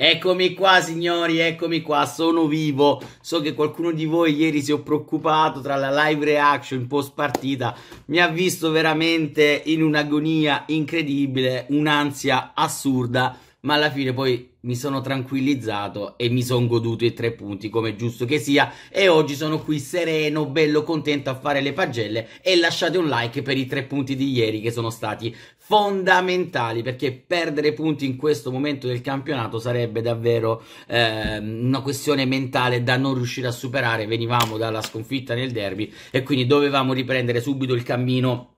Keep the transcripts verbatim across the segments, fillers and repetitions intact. Eccomi qua signori, eccomi qua, sono vivo. So che qualcuno di voi ieri si è preoccupato tra la live reaction post partita. Mi ha visto veramente in un'agonia incredibile, un'ansia assurda, ma alla fine poi mi sono tranquillizzato e mi sono goduto i tre punti come giusto che sia, e oggi sono qui sereno, bello, contento a fare le pagelle. E lasciate un like per i tre punti di ieri che sono stati fondamentali, perché perdere punti in questo momento del campionato sarebbe davvero eh, una questione mentale da non riuscire a superare. Venivamo dalla sconfitta nel derby e quindi dovevamo riprendere subito il cammino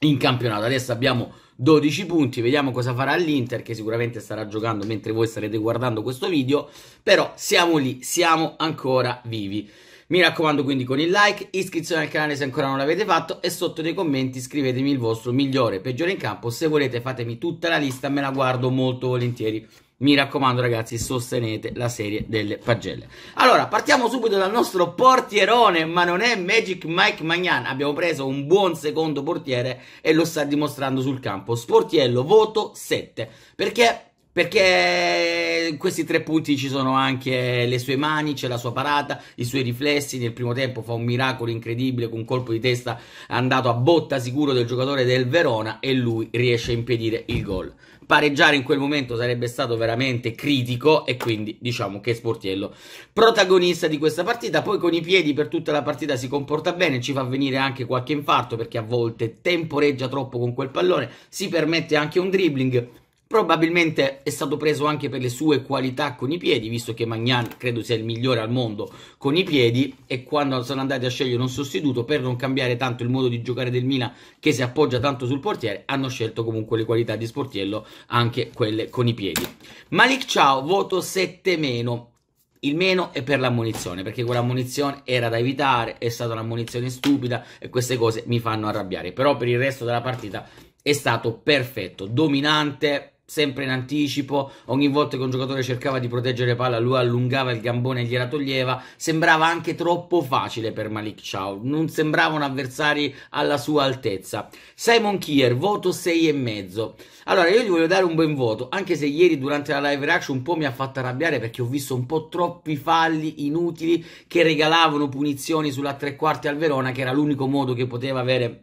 in campionato. Adesso abbiamo dodici punti, vediamo cosa farà l'Inter, che sicuramente starà giocando mentre voi starete guardando questo video, però siamo lì, siamo ancora vivi. Mi raccomando quindi con il like, iscrizione al canale se ancora non l'avete fatto, e sotto nei commenti scrivetemi il vostro migliore e peggiore in campo. Se volete fatemi tutta la lista, me la guardo molto volentieri. Mi raccomando ragazzi, sostenete la serie delle pagelle. Allora, partiamo subito dal nostro portierone, ma non è Magic Mike Magnani. Abbiamo preso un buon secondo portiere e lo sta dimostrando sul campo. Sportiello, voto sette. Perché? Perché in questi tre punti ci sono anche le sue mani, c'è la sua parata, i suoi riflessi. Nel primo tempo fa un miracolo incredibile con un colpo di testa andato a botta sicuro del giocatore del Verona, e lui riesce a impedire il gol. Pareggiare in quel momento sarebbe stato veramente critico, e quindi diciamo che Sportiello protagonista di questa partita. Poi con i piedi per tutta la partita si comporta bene, ci fa venire anche qualche infarto perché a volte temporeggia troppo con quel pallone, si permette anche un dribbling. Probabilmente è stato preso anche per le sue qualità con i piedi, visto che Magnani credo sia il migliore al mondo con i piedi, e quando sono andati a scegliere un sostituto per non cambiare tanto il modo di giocare del Milan, che si appoggia tanto sul portiere, hanno scelto comunque le qualità di Sportiello, anche quelle con i piedi. Malick Thiaw, voto sette meno. Il meno è per l'ammonizione, perché quell'ammonizione era da evitare, è stata un'ammonizione stupida e queste cose mi fanno arrabbiare. Però per il resto della partita è stato perfetto, dominante, sempre in anticipo, ogni volta che un giocatore cercava di proteggere palla lui allungava il gambone e gliela toglieva. Sembrava anche troppo facile per Malick Thiaw, non sembravano avversari alla sua altezza. Simon Kjær, voto sei e mezzo. Allora io gli voglio dare un bel voto, anche se ieri durante la live reaction un po' mi ha fatto arrabbiare, perché ho visto un po' troppi falli inutili che regalavano punizioni sulla tre quarti al Verona, che era l'unico modo che poteva avere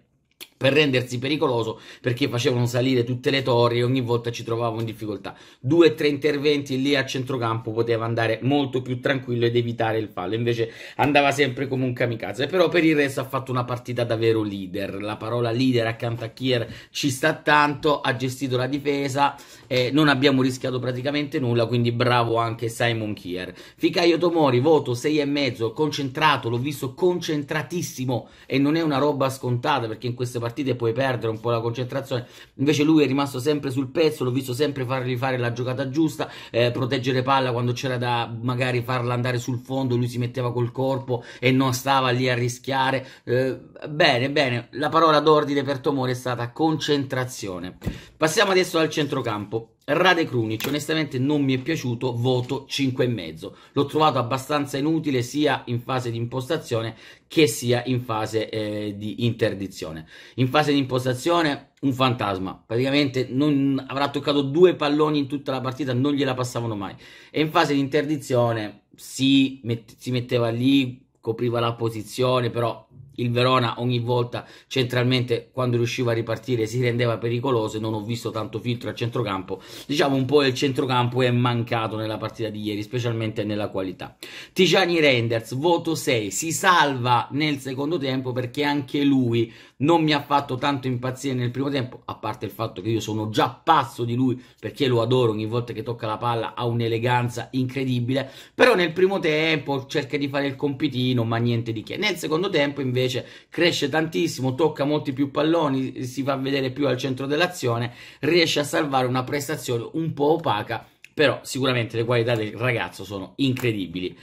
per rendersi pericoloso, perché facevano salire tutte le torri e ogni volta ci trovavamo in difficoltà. Due o tre interventi lì a centrocampo poteva andare molto più tranquillo ed evitare il fallo, invece andava sempre come un kamikaze. Però per il resto ha fatto una partita davvero leader, la parola leader accanto a Kjær ci sta tanto. Ha gestito la difesa, eh, non abbiamo rischiato praticamente nulla, quindi bravo anche Simon Kjær. Fikayo Tomori, voto sei e mezzo, concentrato, l'ho visto concentratissimo, e non è una roba scontata, perché in queste partite partite puoi perdere un po' la concentrazione, invece lui è rimasto sempre sul pezzo, l'ho visto sempre fargli fare la giocata giusta, eh, proteggere palla quando c'era da magari farla andare sul fondo, lui si metteva col corpo e non stava lì a rischiare. Eh, bene, bene, la parola d'ordine per Tomori è stata concentrazione. Passiamo adesso al centrocampo. Rade Krunic onestamente non mi è piaciuto, voto cinque e mezzo. L'ho trovato abbastanza inutile sia in fase di impostazione che sia in fase eh, di interdizione. In fase di impostazione un fantasma, praticamente non avrà toccato due palloni in tutta la partita, non gliela passavano mai. E in fase di interdizione si, mette, si metteva lì, copriva la posizione, però il Verona ogni volta centralmente quando riusciva a ripartire si rendeva pericoloso e non ho visto tanto filtro al centrocampo. Diciamo un po' il centrocampo è mancato nella partita di ieri, specialmente nella qualità. Tijjani Reijnders, voto sei, si salva nel secondo tempo perché anche lui non mi ha fatto tanto impazzire nel primo tempo, a parte il fatto che io sono già pazzo di lui perché lo adoro, ogni volta che tocca la palla ha un'eleganza incredibile, però nel primo tempo cerca di fare il compitino ma niente di che. Nel secondo tempo invece cresce tantissimo, tocca molti più palloni, si fa vedere più al centro dell'azione, riesce a salvare una prestazione un po' opaca, però sicuramente le qualità del ragazzo sono incredibili.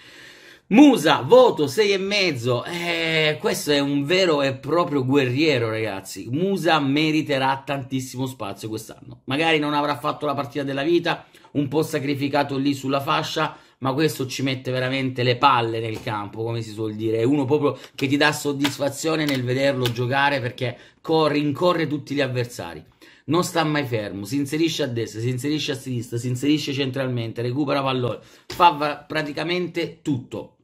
Musah, voto sei e mezzo, eh, questo è un vero e proprio guerriero ragazzi. Musah meriterà tantissimo spazio quest'anno, magari non avrà fatto la partita della vita, un po' sacrificato lì sulla fascia, ma questo ci mette veramente le palle nel campo, come si suol dire. È uno proprio che ti dà soddisfazione nel vederlo giocare, perché rincorre tutti gli avversari. non sta mai fermo, si inserisce a destra, si inserisce a sinistra, si inserisce centralmente, recupera pallone, fa praticamente tutto.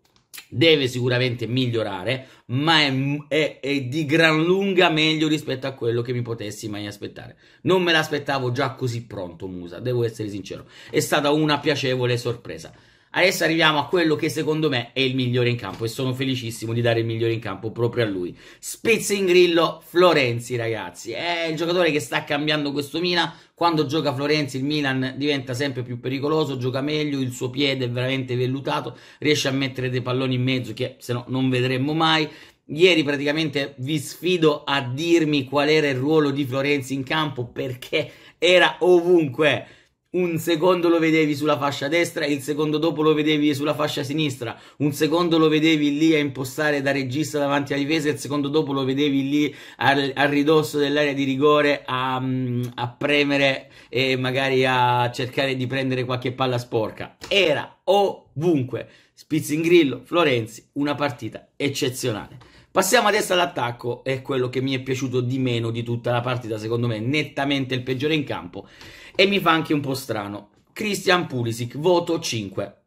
Deve sicuramente migliorare, ma è, è, è di gran lunga meglio rispetto a quello che mi potessi mai aspettare. Non me l'aspettavo già così pronto Musah, devo essere sincero, è stata una piacevole sorpresa. Adesso arriviamo a quello che secondo me è il migliore in campo e sono felicissimo di dare il migliore in campo proprio a lui. Spinzingrillo Florenzi, ragazzi, è il giocatore che sta cambiando questo Milan. Quando gioca Florenzi il Milan diventa sempre più pericoloso, gioca meglio, il suo piede è veramente vellutato, riesce a mettere dei palloni in mezzo che se no non vedremmo mai. Ieri praticamente vi sfido a dirmi qual era il ruolo di Florenzi in campo, perché era ovunque. Un secondo lo vedevi sulla fascia destra, il secondo dopo lo vedevi sulla fascia sinistra, un secondo lo vedevi lì a impostare da regista davanti alla difesa, il secondo dopo lo vedevi lì al, al ridosso dell'area di rigore a, a premere e magari a cercare di prendere qualche palla sporca. Era ovunque. Spinzingrillo, Florenzi, una partita eccezionale. Passiamo adesso all'attacco, è quello che mi è piaciuto di meno di tutta la partita, secondo me nettamente il peggiore in campo e mi fa anche un po' strano. Christian Pulisic, voto cinque.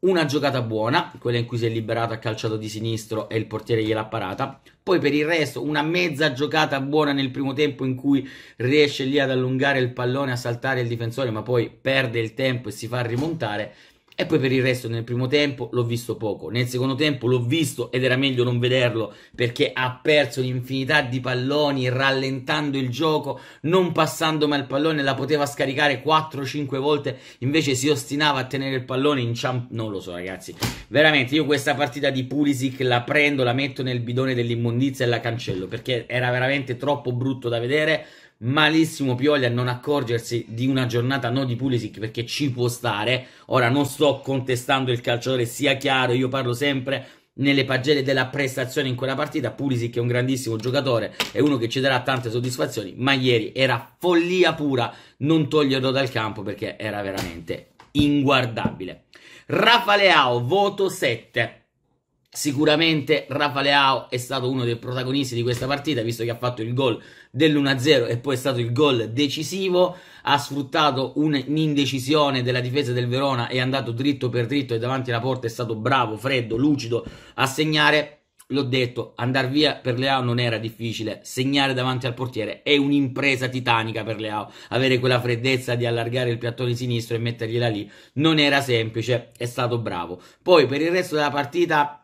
Una giocata buona, quella in cui si è liberato, ha calciato di sinistro e il portiere gliel'ha parata. Poi per il resto una mezza giocata buona nel primo tempo in cui riesce lì ad allungare il pallone, a saltare il difensore, ma poi perde il tempo e si fa rimontare. E poi per il resto nel primo tempo l'ho visto poco, nel secondo tempo l'ho visto ed era meglio non vederlo perché ha perso un'infinità di palloni rallentando il gioco, non passando mai il pallone, la poteva scaricare quattro cinque volte, invece si ostinava a tenere il pallone in ciamp... Non lo so ragazzi, veramente io questa partita di Pulisic la prendo, la metto nel bidone dell'immondizia e la cancello perché era veramente troppo brutto da vedere. Malissimo Pioli a non accorgersi di una giornata no di Pulisic, perché ci può stare. Ora non sto contestando il calciatore, sia chiaro, io parlo sempre nelle pagelle della prestazione in quella partita. Pulisic è un grandissimo giocatore, è uno che ci darà tante soddisfazioni, ma ieri era follia pura non toglierlo dal campo perché era veramente inguardabile. Rafa Leao, voto sette. Sicuramente Rafa Leao è stato uno dei protagonisti di questa partita, visto che ha fatto il gol dell'uno a zero e poi è stato il gol decisivo. Ha sfruttato un'indecisione della difesa del Verona, è andato dritto per dritto e davanti alla porta è stato bravo, freddo, lucido a segnare. L'ho detto, andare via per Leao non era difficile, segnare davanti al portiere è un'impresa titanica per Leao, avere quella freddezza di allargare il piattone sinistro e mettergliela lì non era semplice, è stato bravo. Poi per il resto della partita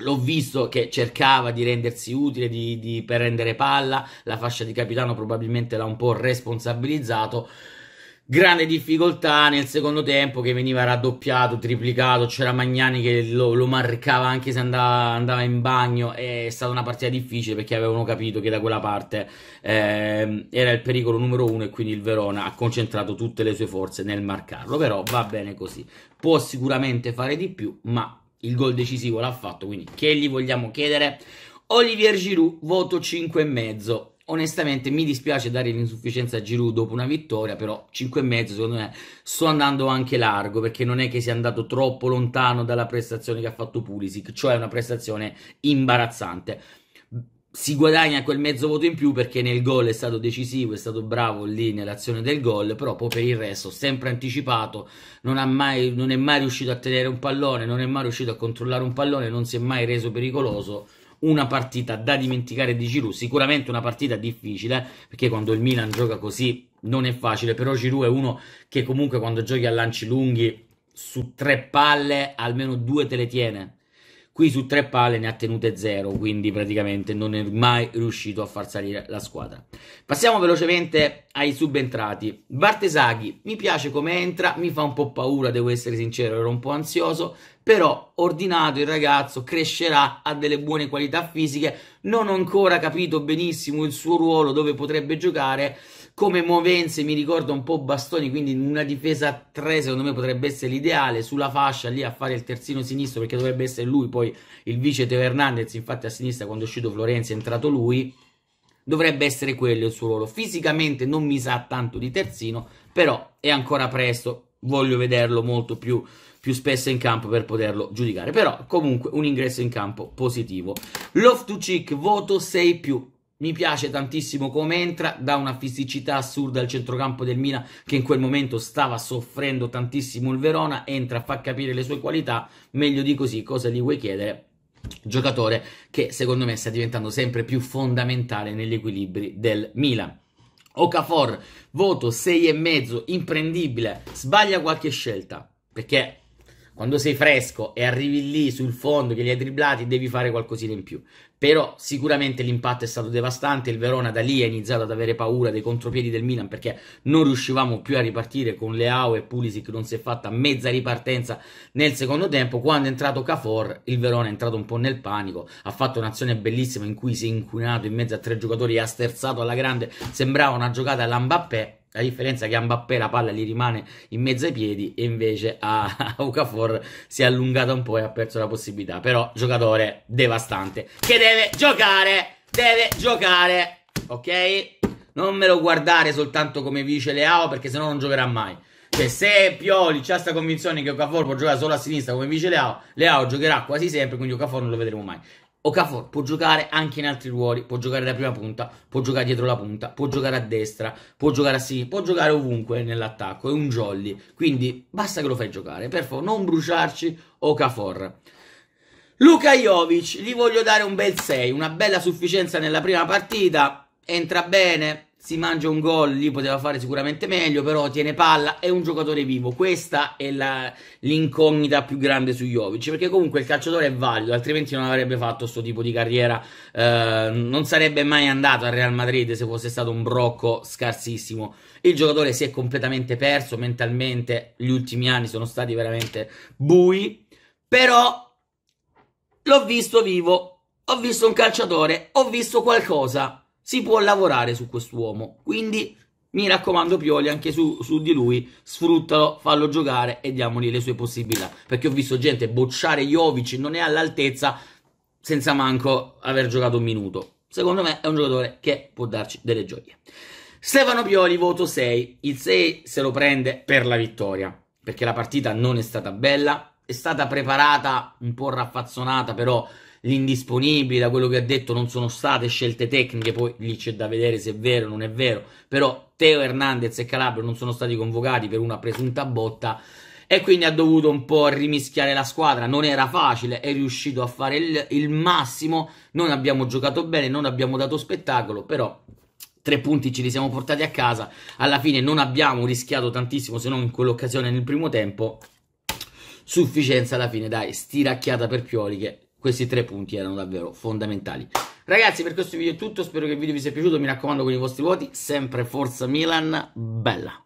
l'ho visto che cercava di rendersi utile, di, di prendere palla, la fascia di capitano probabilmente l'ha un po' responsabilizzato. Grande difficoltà nel secondo tempo che veniva raddoppiato, triplicato, c'era Magnani che lo, lo marcava anche se andava, andava in bagno. È stata una partita difficile perché avevano capito che da quella parte eh, era il pericolo numero uno e quindi il Verona ha concentrato tutte le sue forze nel marcarlo, però va bene così, può sicuramente fare di più ma... il gol decisivo l'ha fatto, quindi che gli vogliamo chiedere? Olivier Giroud, voto cinque e mezzo. Onestamente mi dispiace dare l'insufficienza a Giroud dopo una vittoria, però cinque e mezzo secondo me sto andando anche largo, perché non è che sia andato troppo lontano dalla prestazione che ha fatto Pulisic, cioè una prestazione imbarazzante. Si guadagna quel mezzo voto in più perché nel gol è stato decisivo, è stato bravo lì nell'azione del gol, però poi per il resto sempre anticipato, non, ha mai, non è mai riuscito a tenere un pallone, non è mai riuscito a controllare un pallone, non si è mai reso pericoloso. Una partita da dimenticare di Giroud, sicuramente una partita difficile perché quando il Milan gioca così non è facile, però Giroud è uno che comunque quando giochi a lanci lunghi su tre palle almeno due te le tiene. Qui su tre palle ne ha tenute zero, quindi praticamente non è mai riuscito a far salire la squadra. Passiamo velocemente ai subentrati. Bartesaghi, mi piace come entra, mi fa un po' paura, devo essere sincero, ero un po' ansioso, però ordinato il ragazzo, crescerà, ha delle buone qualità fisiche, non ho ancora capito benissimo il suo ruolo, dove potrebbe giocare. Come movenze mi ricorda un po' Bastoni, quindi una difesa a tre secondo me potrebbe essere l'ideale, sulla fascia lì a fare il terzino sinistro perché dovrebbe essere lui, poi il vice Teo Hernandez, infatti a sinistra quando è uscito Florenzi è entrato lui, dovrebbe essere quello il suo ruolo. Fisicamente non mi sa tanto di terzino, però è ancora presto, voglio vederlo molto più, più spesso in campo per poterlo giudicare, però comunque un ingresso in campo positivo. Loftus-Cheek, voto sei più. Mi piace tantissimo come entra, dà una fisicità assurda al centrocampo del Milan che in quel momento stava soffrendo tantissimo il Verona, entra, fa capire le sue qualità, meglio di così cosa gli vuoi chiedere? Giocatore che secondo me sta diventando sempre più fondamentale negli equilibri del Milan. Okafor, voto sei e mezzo, imprendibile, sbaglia qualche scelta, perché quando sei fresco e arrivi lì sul fondo che li hai dribblati devi fare qualcosina in più, però sicuramente l'impatto è stato devastante, il Verona da lì ha iniziato ad avere paura dei contropiedi del Milan perché non riuscivamo più a ripartire con Leao e Pulisic, non si è fatta mezza ripartenza nel secondo tempo. Quando è entrato Okafor il Verona è entrato un po' nel panico, ha fatto un'azione bellissima in cui si è inquinato in mezzo a tre giocatori e ha sterzato alla grande, sembrava una giocata alla Mbappé. La differenza è che a Mbappé la palla gli rimane in mezzo ai piedi e invece a Okafor si è allungata un po' e ha perso la possibilità. Però giocatore devastante che deve giocare, deve giocare, ok? Non me lo guardare soltanto come vice Leao perché sennò non giocherà mai. Cioè se Pioli c'ha sta convinzione che Okafor può giocare solo a sinistra come vice Leao, Leao giocherà quasi sempre, quindi Okafor non lo vedremo mai. Okafor può giocare anche in altri ruoli, può giocare da prima punta, può giocare dietro la punta, può giocare a destra, può giocare a sinistra, può giocare ovunque nell'attacco, è un jolly, quindi basta che lo fai giocare, per favore non bruciarci Okafor. Luka Jovic, gli voglio dare un bel sei, una bella sufficienza nella prima partita, entra bene, si mangia un gol, lì poteva fare sicuramente meglio, però tiene palla, è un giocatore vivo, questa è l'incognita più grande su Jovic, perché comunque il calciatore è valido, altrimenti non avrebbe fatto questo tipo di carriera, eh, non sarebbe mai andato al Real Madrid se fosse stato un brocco scarsissimo. Il giocatore si è completamente perso mentalmente, gli ultimi anni sono stati veramente bui, però l'ho visto vivo, ho visto un calciatore, ho visto qualcosa. Si può lavorare su quest'uomo, quindi mi raccomando Pioli anche su, su di lui, sfruttalo, fallo giocare e diamogli le sue possibilità, perché ho visto gente bocciare Jovic, non è all'altezza senza manco aver giocato un minuto. Secondo me è un giocatore che può darci delle gioie. Stefano Pioli voto sei, il sei se lo prende per la vittoria, perché la partita non è stata bella, è stata preparata un po' raffazzonata, però l'indisponibile, da quello che ha detto non sono state scelte tecniche, poi lì c'è da vedere se è vero o non è vero, però Teo Hernandez e Calabria non sono stati convocati per una presunta botta e quindi ha dovuto un po' rimischiare la squadra, non era facile, è riuscito a fare il, il massimo, non abbiamo giocato bene, non abbiamo dato spettacolo, però tre punti ce li siamo portati a casa, alla fine non abbiamo rischiato tantissimo se non in quell'occasione nel primo tempo, sufficienza alla fine dai, stiracchiata per Pioli che... Questi tre punti erano davvero fondamentali. Ragazzi, per questo video è tutto, spero che il video vi sia piaciuto, mi raccomando con i vostri voti, sempre forza Milan, bella!